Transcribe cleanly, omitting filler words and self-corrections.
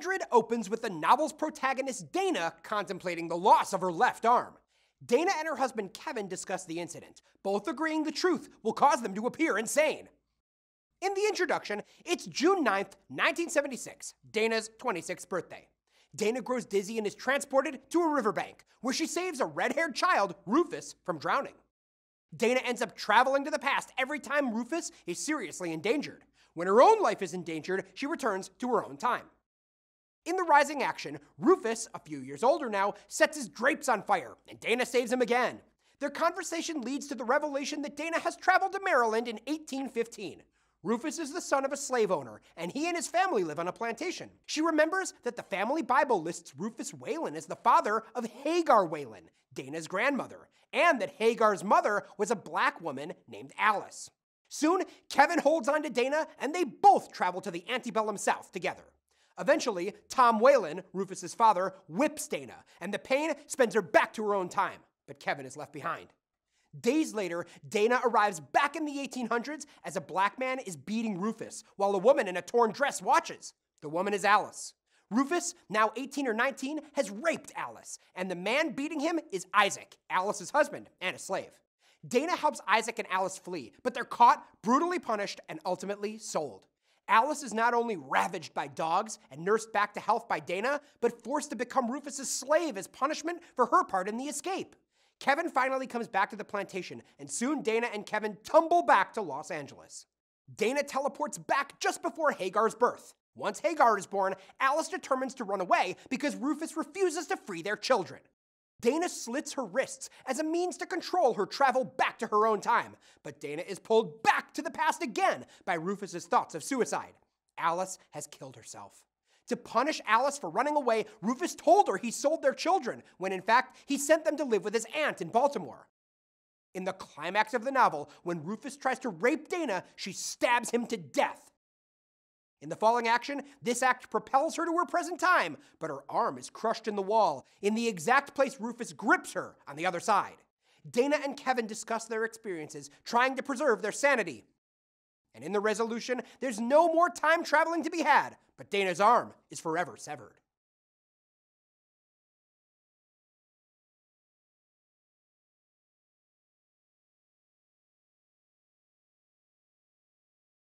Kindred opens with the novel's protagonist Dana contemplating the loss of her left arm. Dana and her husband Kevin discuss the incident, both agreeing the truth will cause them to appear insane. In the introduction, it's June 9th, 1976, Dana's 26th birthday. Dana grows dizzy and is transported to a riverbank, where she saves a red-haired child, Rufus, from drowning. Dana ends up traveling to the past every time Rufus is seriously endangered. When her own life is endangered, she returns to her own time. In the rising action, Rufus, a few years older now, sets his drapes on fire, and Dana saves him again. Their conversation leads to the revelation that Dana has traveled to Maryland in 1815. Rufus is the son of a slave owner, and he and his family live on a plantation. She remembers that the family Bible lists Rufus Whalen as the father of Hagar Whelan, Dana's grandmother, and that Hagar's mother was a black woman named Alice. Soon, Kevin holds on to Dana, and they both travel to the antebellum South together. Eventually, Tom Whalen, Rufus's father, whips Dana, and the pain sends her back to her own time, but Kevin is left behind. Days later, Dana arrives back in the 1800s as a black man is beating Rufus, while a woman in a torn dress watches. The woman is Alice. Rufus, now 18 or 19, has raped Alice, and the man beating him is Isaac, Alice's husband and a slave. Dana helps Isaac and Alice flee, but they're caught, brutally punished, and ultimately sold. Alice is not only ravaged by dogs and nursed back to health by Dana, but forced to become Rufus's slave as punishment for her part in the escape. Kevin finally comes back to the plantation, and soon Dana and Kevin tumble back to Los Angeles. Dana teleports back just before Hagar's birth. Once Hagar is born, Alice determines to run away because Rufus refuses to free their children. Dana slits her wrists as a means to control her travel back to her own time, but Dana is pulled back to the past again by Rufus's thoughts of suicide. Alice has killed herself. To punish Alice for running away, Rufus told her he sold their children, when in fact, he sent them to live with his aunt in Baltimore. In the climax of the novel, when Rufus tries to rape Dana, she stabs him to death. In the falling action, this act propels her to her present time, but her arm is crushed in the wall, in the exact place Rufus grips her on the other side. Dana and Kevin discuss their experiences, trying to preserve their sanity. And in the resolution, there's no more time traveling to be had, but Dana's arm is forever severed.